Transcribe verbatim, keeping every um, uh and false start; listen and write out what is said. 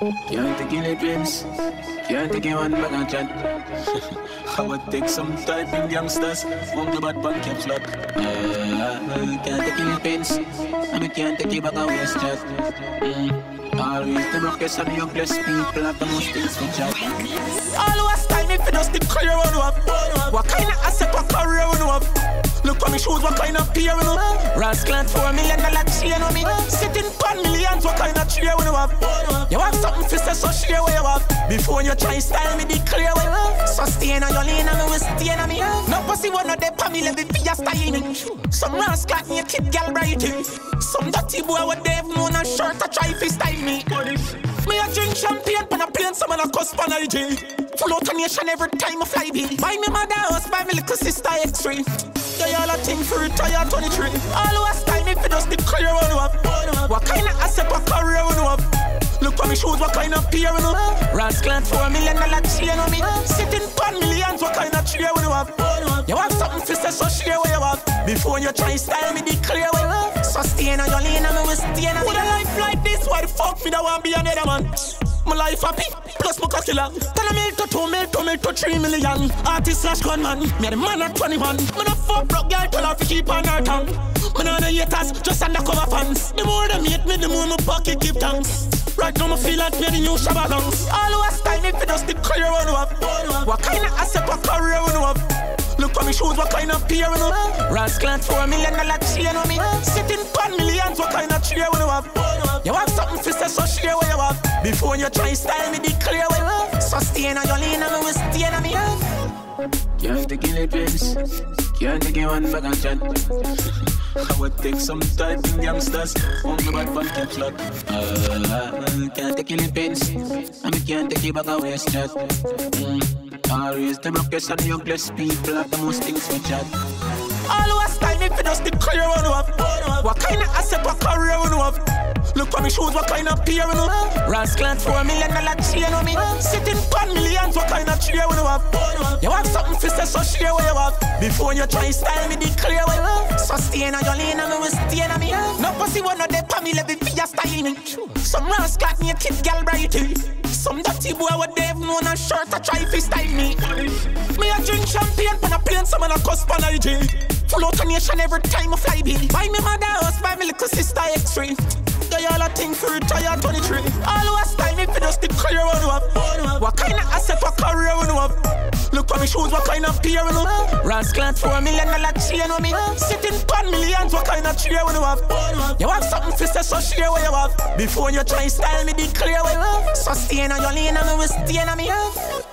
Can't take any pins, can't take one bag and chat. I would take some type in youngsters, won't go bad bank and flop. Can't take any pins, and I can't take it back and waste chat. Always the rockets and young blessed people have the most things to chat. All was time if you just the career one up. What kind of asset or career one up? Look on me shoes, what kind of peer we know? Rats clan for me and a lot chain with me. Sitting pan millions, what kind of cheer we know have? You have something to say, so share what you have. Before you try style me, declare what you have. Sustain on your lane and we will stay on me. No pussy one of the family, let me be a styling. Some rats clan me a kid girl writing. Some dirty boy with they've known and shirt to try to style me. Me a drink champagne, pan a plane, some of the cuss pan I G. Full automation every time I fly be. Buy me mother house, buy me little sister X three. All a thing for retire twenty-three. All was time if you just the career one up. What kind of asset or career one up? Look on me shoes, what kind of peer one up? Rats clan for a million dollar chain on me. Sitting pan millions, what kind of cheer one up? You have something to say, so share what you have. Before you try style me, declare what you have. Sustain on your lane and I will stay on. With a life like this, why the fuck me that want be another man? My life happy, plus my cockilla. Tell a mil to two mil, two mil to three million. Artist slash gunman, me the man at twenty-one. Me no fuck broke girl, tell her to keep on her tongue. Me no no haters, just undercover fans. The more they hate me, the more my pocket keep thanks. Right now me feel like me the new Shabba Dunks. All was time if you just the career one up. What kind of asset or career one up? Look on me shoes, what kind of peer we know? Rats clan for a million dollar chain on me. Sitting pan millions, what kind of cheer we know have? You have something to say, so share what you have. Before you try style me, declare what you have. Sustain on your lane and we will stay on me. Can't take any pins, can't take one bag and chat. I would take some type in youngsters, won't go back one kept lock. Can't take any pins, and we can't take it back and waste chat. Always the rockets and young blessed people have the most things for chat. All was time if you just the career one up. What kind of asset or career one up? Look on me shoes, what kind of peer one up? Rats clan for a million dollar chain on me. Sitting pan millions, what kind of cheer one up? You have something to say, so share what you have. Before you try style me, declare what you have. Sustain on your lane and we will stay on me. No pussy one of the family, let me be a styling. Some rats got me a kid girl writing. Some dirty boy with they've known and shirt to try to style me. Me a drink champagne, pan a plane, some of the cuss pan I G. Full automation every time I fly be. Buy me mother house, buy me little sister X three. They all a thing for retire twenty-three. All was time if you just the career one up. What kind of asset or career one up? Look on me shoes, what kind of peer we know? Rats clan for a million dollar chain on me. Sitting pan millions, what kind of cheer we know have? You have something to say, so share what you have. Before you try style me, declare what you have. Sustain on your lane and we will stay on me.